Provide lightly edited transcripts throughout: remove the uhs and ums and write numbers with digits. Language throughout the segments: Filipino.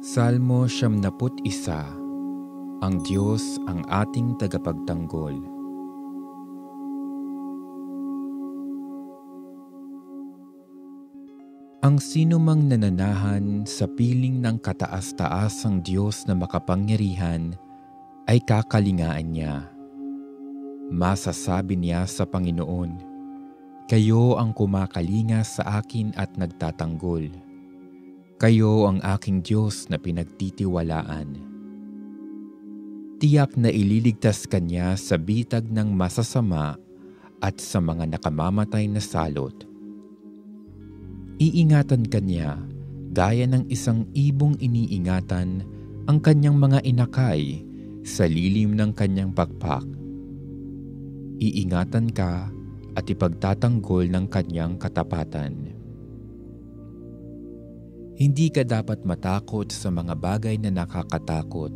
Salmo 91. Ang Diyos ang ating tagapagtanggol. Ang sinumang nananahan sa piling ng kataas-taasang Diyos na makapangyarihan ay kakalingaan niya. Masasabi niya sa Panginoon, "Kayo ang kumakalinga sa akin at nagtatanggol. Kayo ang aking Diyos na pinagtitiwalaan." Tiyak na ililigtas ka niya sa bitag ng masasama at sa mga nakamamatay na salot. Iingatan ka niya gaya ng isang ibong iniingatan ang kanyang mga inakay sa lilim ng kanyang pakpak. Iingatan ka at ipagtatanggol ng kanyang katapatan. Hindi ka dapat matakot sa mga bagay na nakakatakot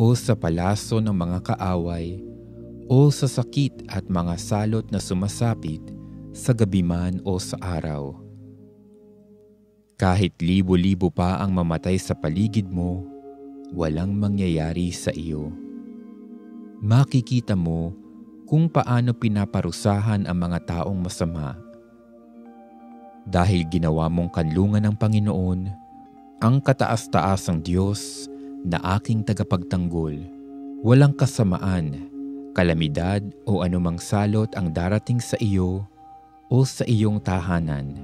o sa palaso ng mga kaaway o sa sakit at mga salot na sumasapit sa gabi man o sa araw. Kahit libo-libo pa ang mamatay sa paligid mo, walang mangyayari sa iyo. Makikita mo kung paano pinaparusahan ang mga taong masama. Dahil ginawa mong kanlungan ng Panginoon, ang kataas-taasang Diyos na aking tagapagtanggol, walang kasamaan, kalamidad o anumang salot ang darating sa iyo o sa iyong tahanan.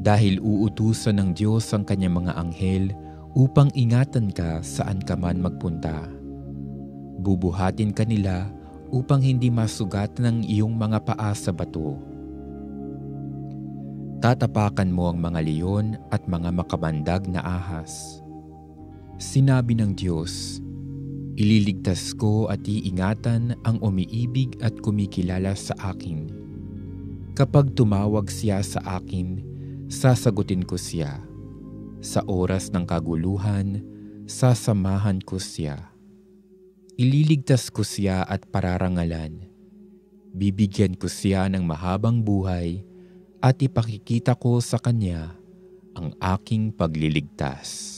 Dahil uutusan ng Diyos ang kanyang mga anghel upang ingatan ka saan ka man magpunta. Bubuhatin ka nila upang hindi masugatan ng iyong mga paa sa bato. Tatapakan mo ang mga leon at mga makabandag na ahas. Sinabi ng Diyos, "Ililigtas ko at iingatan ang umiibig at kumikilala sa akin. Kapag tumawag siya sa akin, sasagutin ko siya. Sa oras ng kaguluhan, sasamahan ko siya. Ililigtas ko siya at pararangalan. Bibigyan ko siya ng mahabang buhay at ipakikita ko sa kanya ang aking pagliligtas."